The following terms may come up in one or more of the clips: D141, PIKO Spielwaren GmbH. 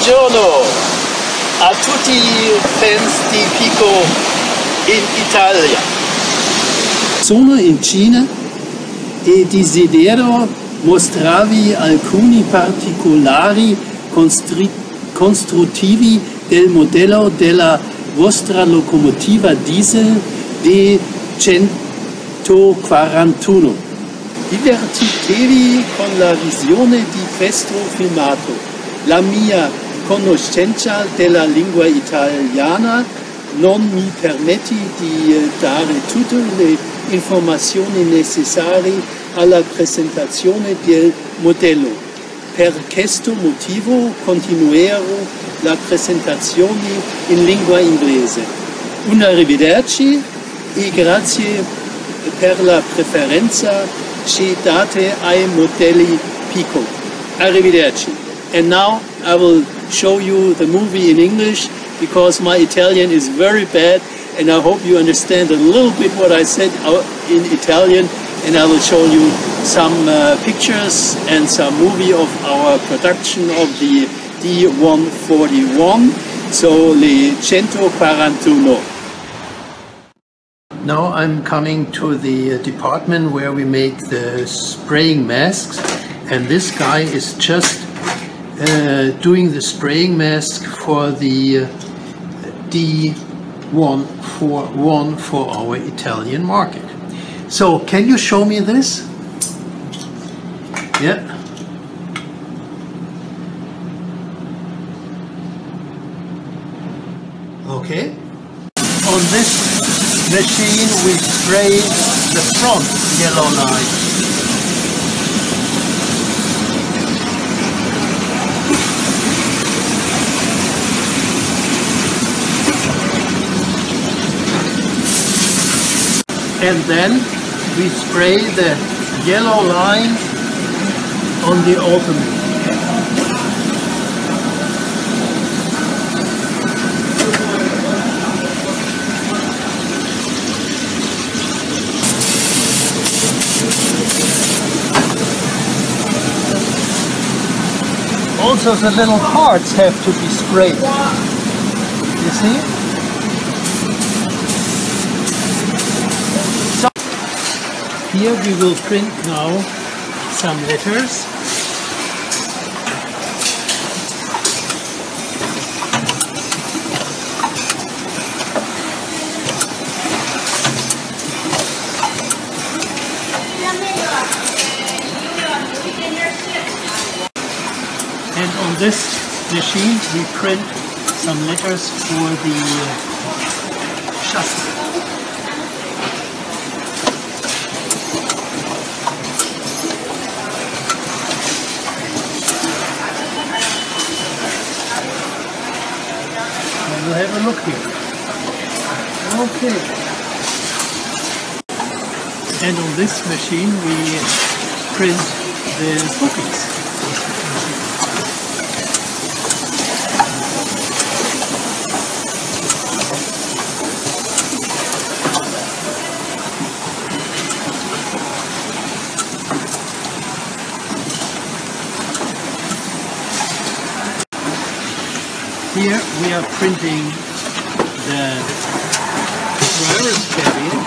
Buongiorno a tutti i fans di PIKO in Italia. Sono in Cina e desidero mostrarvi alcuni particolari costruttivi del modello della vostra locomotiva diesel D141. Divertitevi con la visione di questo filmato. La mia conoscenza della lingua italiana non mi permette di dare tutte le informazioni necessarie alla presentazione del modello. Per questo motivo continuerò la presentazione in lingua inglese. Un arrivederci e grazie per la preferenza che date ai modelli PIKO. Arrivederci. And now I will show you the movie in English because my Italian is very bad and I hope you understand a little bit what I said in Italian, and I will show you some pictures and some movie of our production of the D141, so le 141. Now I'm coming to the department where we make the spraying masks, and this guy is just doing the spraying mask for the D141 for our Italian market. So, can you show me this? Yeah. Okay. On this machine we spray the front yellow line. And then we spray the yellow line on the opening. Also the little parts have to be sprayed, you see? Here we will print now some letters. And on this machine we print some letters for the chassis. We'll have a look here. Okay. And on this machine we print the bookings. Here we are printing the driver's cabin.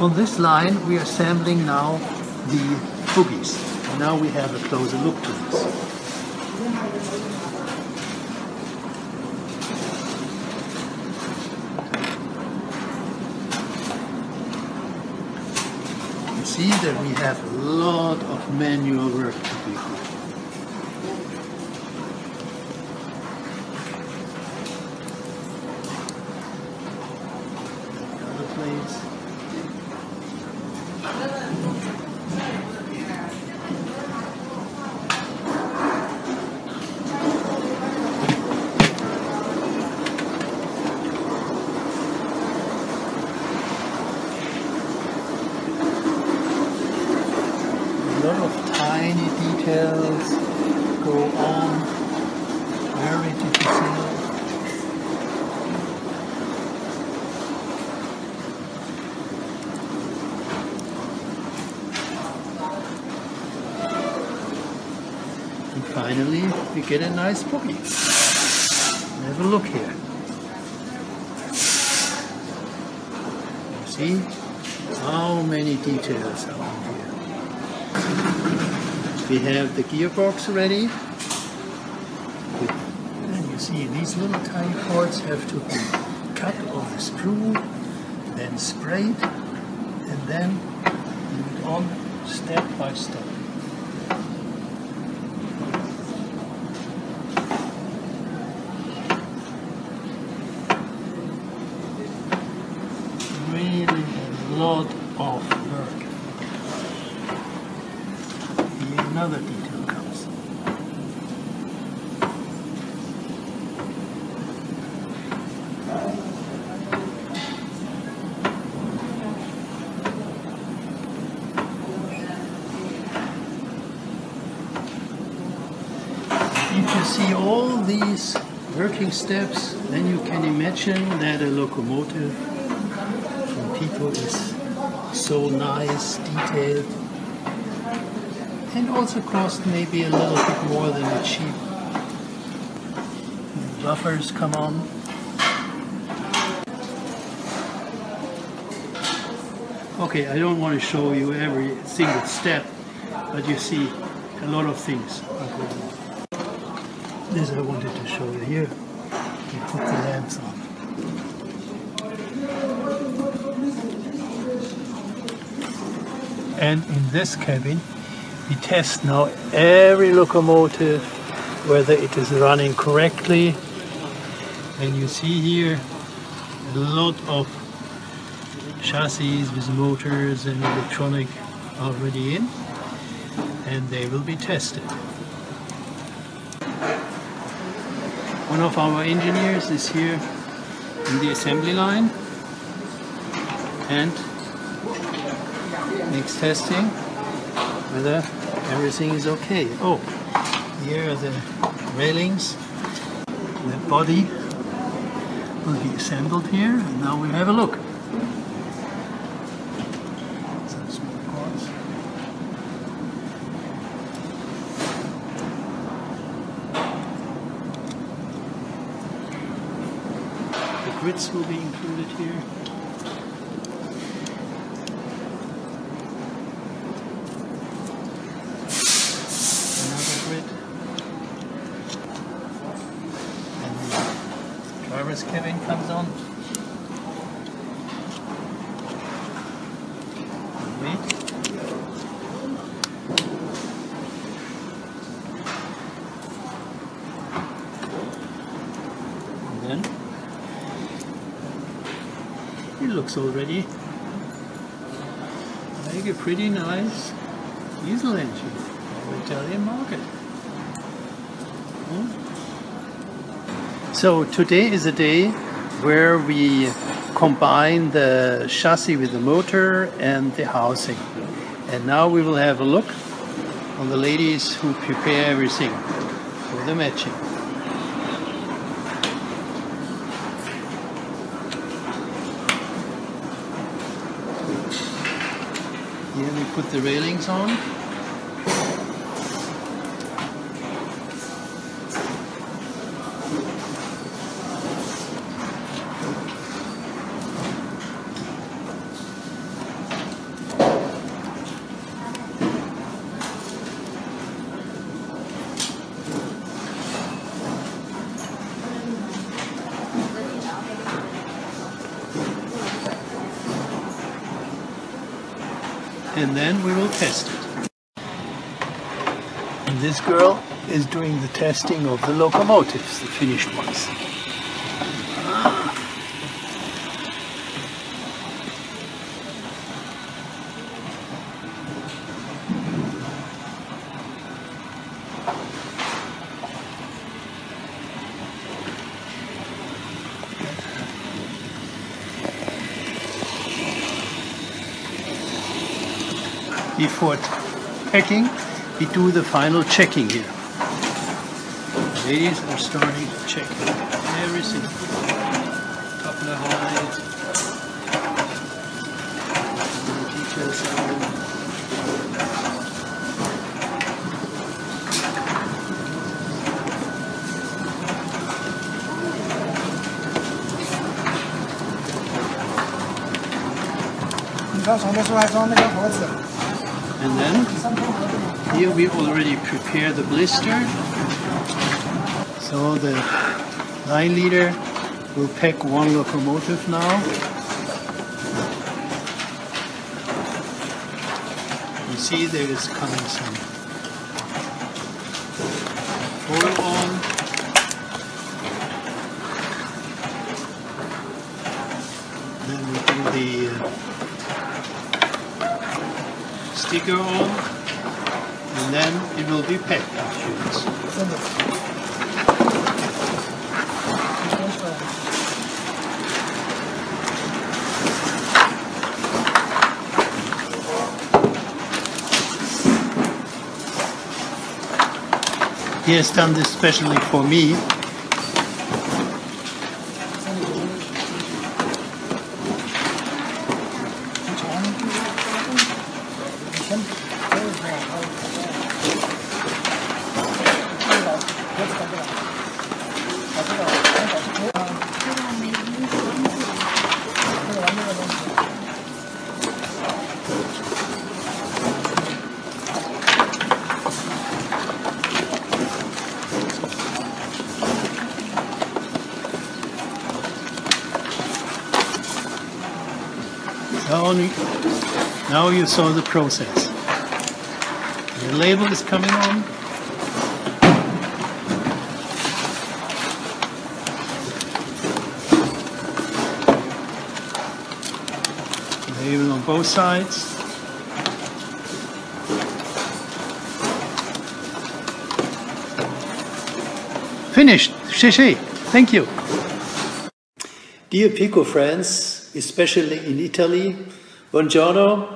On this line we are assembling now the bogies. Now we have a closer look to this. See that we have a lot of manual work to do here. The other place. Lot of tiny details go on, very finally we get a nice boogie. Have a look here. See how many details are on here. We have the gearbox ready. And you see these little tiny parts have to be cut on the screw, then sprayed, and then moved on step by step. Lot of work. Here another detail comes. If you see all these working steps, then you can imagine that a locomotive from PIKO is so nice, detailed, and also cost maybe a little bit more than a cheap. The buffers come on. Okay, I don't want to show you every single step, but you see a lot of things are going on. This I wanted to show you here. You put the lamps on. And in this cabin, we test now every locomotive, whether it is running correctly. And you see here a lot of chassis with motors and electronic already in, and they will be tested. One of our engineers is here in the assembly line and makes testing whether everything is okay. Oh, here are the railings. The body will be assembled here. And now we have a look. Some small parts. The grids will be included here. Driver's cabin comes on. And then it looks already like a pretty nice diesel engine for the Italian market. So today is a day where we combine the chassis with the motor and the housing. And now we will have a look on the ladies who prepare everything for the matching. Here we put the railings on. And then we will test it. And this girl is doing the testing of the locomotives, the finished ones. Before packing, we do the final checking here. The ladies are starting to check everything. Coupler height, details on And then here we already prepare the blister. So the 9-liter will pack one locomotive now. You see there is coming some oil on. Then we do the sticker on, and then it will be packed afterwards. He has done this specially for me. Now you saw the process. The label is coming on. Label on both sides. Finished. Shishi. Thank you. Dear PIKO friends, especially in Italy, buongiorno.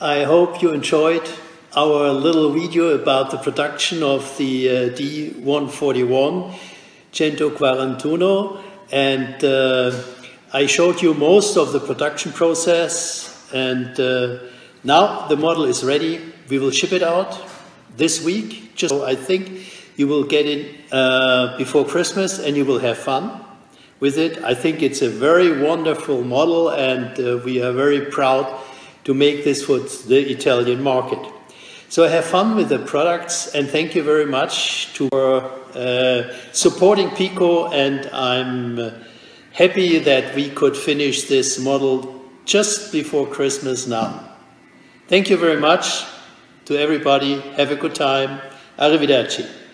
I hope you enjoyed our little video about the production of the D141 141, and I showed you most of the production process, and now the model is ready. We will ship it out this week, just so I think you will get it before Christmas and you will have fun with it. I think it's a very wonderful model, and we are very proud to make this for the Italian market. So have fun with the products, and thank you very much for supporting PIKO, and I'm happy that we could finish this model just before Christmas now. Thank you very much to everybody. Have a good time. Arrivederci.